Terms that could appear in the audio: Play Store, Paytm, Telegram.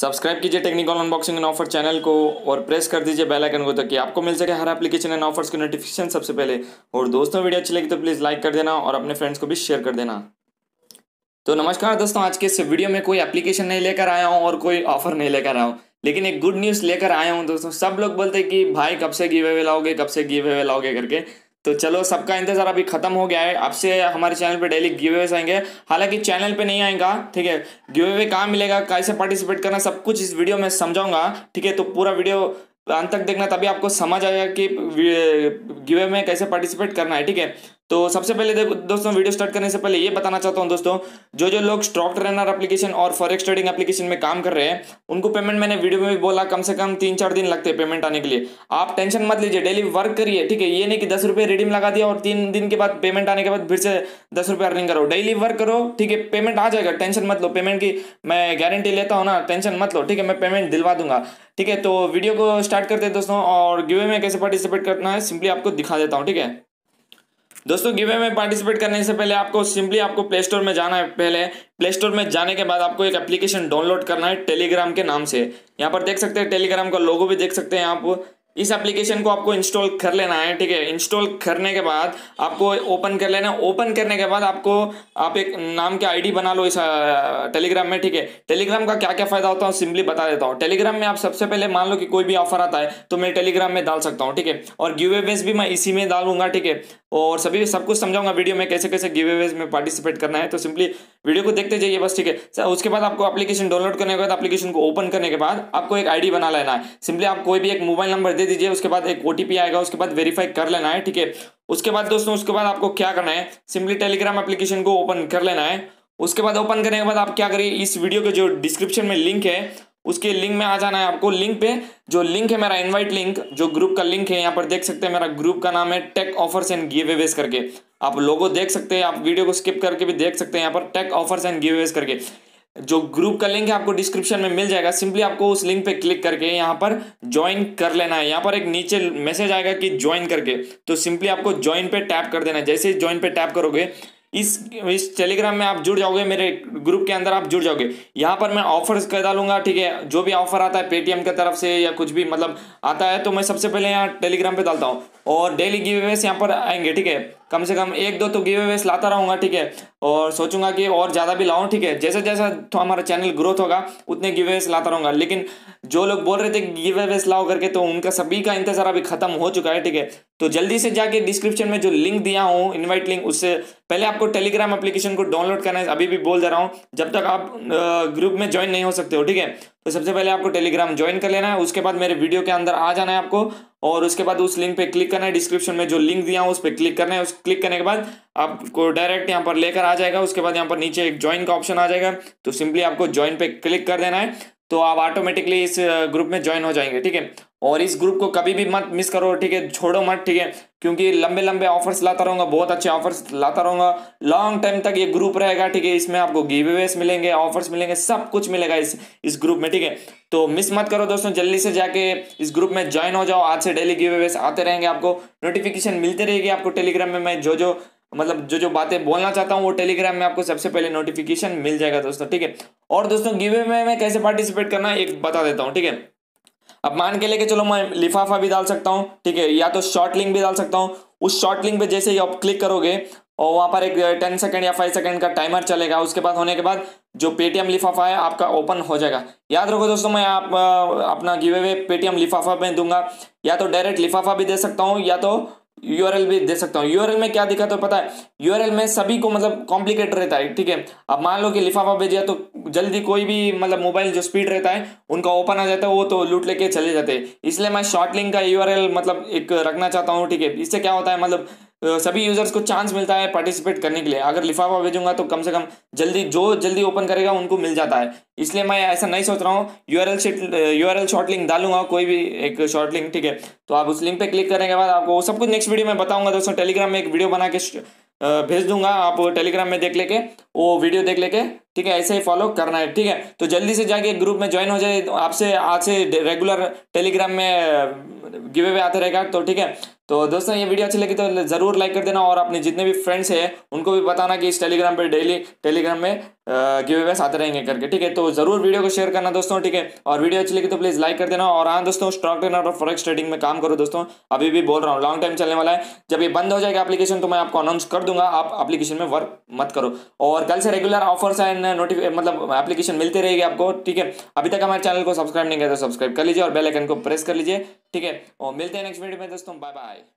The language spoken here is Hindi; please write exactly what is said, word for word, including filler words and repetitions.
सब्सक्राइब कीजिए technical unboxing and offer channel को और प्रेस कर दीजिए बेल आइकन को ताकि आपको मिल सके हर एप्लीकेशन एंड ऑफर्स की नोटिफिकेशन सबसे पहले। और दोस्तों, वीडियो अच्छी लगी तो प्लीज़ लाइक कर देना और अपने फ्रेंड्स को भी शेयर कर देना। तो नमस्कार दोस्तों, आज के इस वीडियो में कोई एप्लीकेशन नहीं लेकर आया हूँ और कोई ऑफर नहीं लेकर आया हूँ, लेकिन एक गुड न्यूज़ लेकर आया हूँ दोस्तों। सब लोग बोलते हैं कि भाई कब से गिव अवे लाओगे कब से गिव अवे लाओगे करके, तो चलो सबका इंतजार अभी खत्म हो गया है। आपसे हमारे चैनल पे डेली गिव अवेज आएंगे, हालांकि चैनल पे नहीं आएगा, ठीक है। गिव अवे कहाँ मिलेगा, कैसे पार्टिसिपेट करना, सब कुछ इस वीडियो में समझाऊंगा, ठीक है। तो पूरा वीडियो अंत तक देखना, तभी आपको समझ आएगा कि गिव अवे में कैसे पार्टिसिपेट करना है, ठीक है। तो सबसे पहले दोस्तों, वीडियो स्टार्ट करने से पहले ये बताना चाहता हूँ दोस्तों, जो जो लोग स्टॉक ट्रेनर एप्लीकेशन और फॉरेक्स ट्रेडिंग एप्लीकेशन में काम कर रहे हैं, उनको पेमेंट मैंने वीडियो में भी बोला कम से कम तीन चार दिन लगते हैं पेमेंट आने के लिए। आप टेंशन मत लीजिए, डेली वर्क करिए, ठीक है। ये नहीं कि दस रुपये रिडीम लगा दिया और तीन दिन के बाद पेमेंट आने के बाद फिर से दस रुपये अर्निंग करो। डेली वर्क करो, ठीक है, पेमेंट आ जाएगा, टेंशन मत लो। पेमेंट की मैं गारंटी लेता हूँ ना, टेंशन मत लो, ठीक है, मैं पेमेंट दिलवा दूंगा, ठीक है। तो वीडियो को स्टार्ट करते हैं दोस्तों, और गिव अवे में कैसे पार्टिसिपेट करना है सिंपली आपको दिखा देता हूँ, ठीक है दोस्तों। गिव अवे में पार्टिसिपेट करने से पहले आपको सिंपली आपको प्ले स्टोर में जाना है। पहले प्ले स्टोर में जाने के बाद आपको एक एप्लीकेशन डाउनलोड करना है टेलीग्राम के नाम से। यहाँ पर देख सकते हैं, टेलीग्राम का लोगो भी देख सकते हैं आप। इस एप्लीकेशन को आपको इंस्टॉल कर लेना है, ठीक है। इंस्टॉल करने के बाद आपको ओपन कर लेना है। ओपन करने के बाद आपको आप एक नाम के आईडी बना लो इस टेलीग्राम में, ठीक है। टेलीग्राम का क्या क्या फ़ायदा होता है सिंपली बता देता हूँ। टेलीग्राम में आप सबसे पहले मान लो कि कोई भी ऑफर आता है तो मैं टेलीग्राम में डाल सकता हूँ, ठीक है। और गिव अवेज भी मैं इसी में डालूंगा, ठीक है। और सभी सब कुछ समझाऊंगा वीडियो में कैसे कैसे गिव अवेज में पार्टिसिपेट करना है, तो सिंपली वीडियो को देखते जाइए बस, ठीक है। सर उसके बाद आपको एप्लीकेशन डाउनलोड करने के बाद, एप्लीकेशन को ओपन करने के बाद आपको एक आईडी बना लेना है। सिंपली आप कोई भी एक मोबाइल नंबर दे दीजिए, उसके बाद एक ओटीपी आएगा, उसके बाद वेरीफाई कर लेना है, ठीक है। उसके बाद दोस्तों, उसके बाद आपको क्या करना है, सिंपली टेलीग्राम एप्लीकेशन को ओपन कर लेना है। उसके बाद ओपन करने के बाद आप क्या करिए, इस वीडियो के जो डिस्क्रिप्शन में लिंक है उसके लिंक में आ जाना है आपको। लिंक पे जो लिंक है मेरा इनवाइट लिंक, जो ग्रुप का लिंक है, यहाँ पर देख सकते हैं मेरा ग्रुप का नाम है tech offers and giveaways करके। आप लोगों देख सकते हैं, आप वीडियो को स्किप करके भी देख सकते हैं। यहाँ पर take offers and giveaways करके जो ग्रुप का लिंक है आपको डिस्क्रिप्शन में मिल जाएगा। सिंपली आपको उस लिंक पे क्लिक करके यहाँ पर ज्वाइन कर लेना है। यहाँ पर एक नीचे मैसेज आएगा कि ज्वाइन करके, तो सिंपली आपको ज्वाइन पे टैप कर देना है। जैसे ही ज्वाइन पे टैप करोगे, इस इस टेलीग्राम में आप जुड़ जाओगे, मेरे ग्रुप के अंदर आप जुड़ जाओगे। यहाँ पर मैं ऑफर्स कर डालूंगा, ठीक है। जो भी ऑफर आता है पेटीएम की तरफ से या कुछ भी मतलब आता है, तो मैं सबसे पहले यहाँ टेलीग्राम पे डालता हूँ। और डेली गिव अवेज यहाँ पर आएंगे, ठीक है। कम से कम एक दो तो गिव अवेज लाता रहूँगा, ठीक है। और सोचूंगा कि और ज़्यादा भी लाऊँ, ठीक है। जैसे जैसा तो हमारा चैनल ग्रोथ होगा उतने गिव अवेज लाता रहूँगा। लेकिन जो लोग बोल रहे थे गिव अवेज लाओ करके, तो उनका सभी का इंतजार अभी खत्म हो चुका है, ठीक है। तो जल्दी से जाके डिस्क्रिप्शन में जो लिंक दिया हूँ इन्वाइट लिंक, उससे पहले आपको टेलीग्राम एप्लीकेशन को डाउनलोड करना है। अभी भी बोल दे रहा हूँ, जब तक आप ग्रुप में ज्वाइन नहीं हो सकते हो, ठीक है। तो सबसे पहले आपको टेलीग्राम ज्वाइन कर लेना है। उसके बाद मेरे वीडियो के अंदर आ जाना है आपको, और उसके बाद उस लिंक पे क्लिक करना है। डिस्क्रिप्शन में जो लिंक दिया हूँ उस पर क्लिक करना है। उस क्लिक करने के बाद आपको डायरेक्ट यहाँ पर लेकर आ जाएगा। उसके बाद यहाँ पर नीचे एक ज्वाइन का ऑप्शन आ जाएगा, तो सिंपली आपको ज्वाइन पे क्लिक कर देना है, तो आप ऑटोमेटिकली इस ग्रुप में ज्वाइन हो जाएंगे, ठीक है। और इस ग्रुप को कभी भी मत मिस करो, ठीक है, छोड़ो मत, ठीक है। क्योंकि लंबे लंबे ऑफर्स लाता रहूँगा, बहुत अच्छे ऑफर्स लाता रहूँगा, लॉन्ग टाइम तक ये ग्रुप रहेगा, ठीक है। इसमें आपको गिव अवेज मिलेंगे, ऑफर्स मिलेंगे, सब कुछ मिलेगा इस इस ग्रुप में, ठीक है। तो मिस मत करो दोस्तों, जल्दी से जाके इस ग्रुप में ज्वाइन हो जाओ। आज से डेली गिव अवेज आते रहेंगे, आपको नोटिफिकेशन मिलते रहेगी। आपको टेलीग्राम में मैं जो जो मतलब जो जो बातें बोलना चाहता हूँ वो टेलीग्राम में आपको सबसे पहले नोटिफिकेशन मिल जाएगा दोस्तों, ठीक है। और दोस्तों, गिव अवे में कैसे पार्टिसिपेट करना है एक बता देता हूँ, ठीक है। अब मान के लेके चलो, मैं लिफाफा भी डाल सकता हूँ, ठीक है, या तो शॉर्ट लिंक भी डाल सकता हूँ। उस शॉर्ट लिंक पे जैसे ही आप क्लिक करोगे और वहाँ पर एक टेन सेकेंड या फाइव सेकेंड का टाइमर चलेगा। उसके बाद होने के बाद जो पेटीएम लिफाफा है आपका ओपन हो जाएगा। याद रखो दोस्तों, मैं आप अपना गिव अवे पेटीएम लिफाफा में दूंगा, या तो डायरेक्ट लिफाफा भी दे सकता हूँ या तो यूआरएल भी दे सकता हूँ। यूआरएल में क्या दिक्कत है पता है, यूआरएल में सभी को मतलब कॉम्प्लिकेट रहता है, ठीक है। अब मान लो कि लिफाफा भेजिए तो जल्दी कोई भी मतलब मोबाइल जो स्पीड रहता है उनका ओपन आ जाता है, वो तो लूट लेके चले जाते हैं। इसलिए मैं शॉर्ट लिंक का यूआरएल मतलब एक रखना चाहता हूँ, ठीक है। इससे क्या होता है मतलब सभी यूजर्स को चांस मिलता है पार्टिसिपेट करने के लिए। अगर लिफाफा भेजूंगा तो कम से कम जल्दी जो जल्दी ओपन करेगा उनको मिल जाता है। इसलिए मैं ऐसा नहीं सोच रहा हूँ, यूआरएल यूआरएल शॉर्ट लिंक डालूंगा, कोई भी एक शॉर्ट लिंक, ठीक है। तो आप उस लिंक पे क्लिक करने के बाद आपको सब कुछ नेक्स्ट वीडियो में बताऊंगा दोस्तों। टेलीग्राम में एक वीडियो बना के भेज दूंगा, आप टेलीग्राम में देख लेके वो वीडियो देख लेके ठीक है, ऐसे ही फॉलो करना है। ठीक है, तो जल्दी से जाके ग्रुप में ज्वाइन हो जाए। आपसे आज से रेगुलर टेलीग्राम में गिव अवे आते रहेगा। तो ठीक है, तो दोस्तों ये वीडियो अच्छी लगी तो ज़रूर लाइक कर देना, और अपने जितने भी फ्रेंड्स हैं उनको भी बताना कि इस टेलीग्राम पे डेली टेलीग्राम में गिव अवेस आते रहेंगे करके। ठीक है, तो ज़रूर वीडियो को शेयर करना दोस्तों। ठीक है, और वीडियो अच्छी लगी तो प्लीज़ लाइक कर देना। और हाँ दोस्तों, स्टॉक ट्रेडर और फॉरेक्स ट्रेडिंग में काम करो दोस्तों, अभी भी बोल रहा हूँ, लॉन्ग टाइम चलने वाला है। जब ये बंद हो जाएगा एप्लीकेशन तो मैं आपको अनाउंस कर दूंगा, आप एप्लीकेशन में वर्क मत करो। और कल से रेगुलर ऑफर्स एंड नोटिफिक मतलब एप्लीकेशन मिलते रहेगी आपको। ठीक है, अभी तक हमारे चैनल को सब्सक्राइब नहीं किया तो सब्सक्राइब कर लीजिए और बेल आइकन को प्रेस कर लीजिए। ठीक है, और मिलते हैं नेक्स्ट वीडियो में दोस्तों। Bye bye.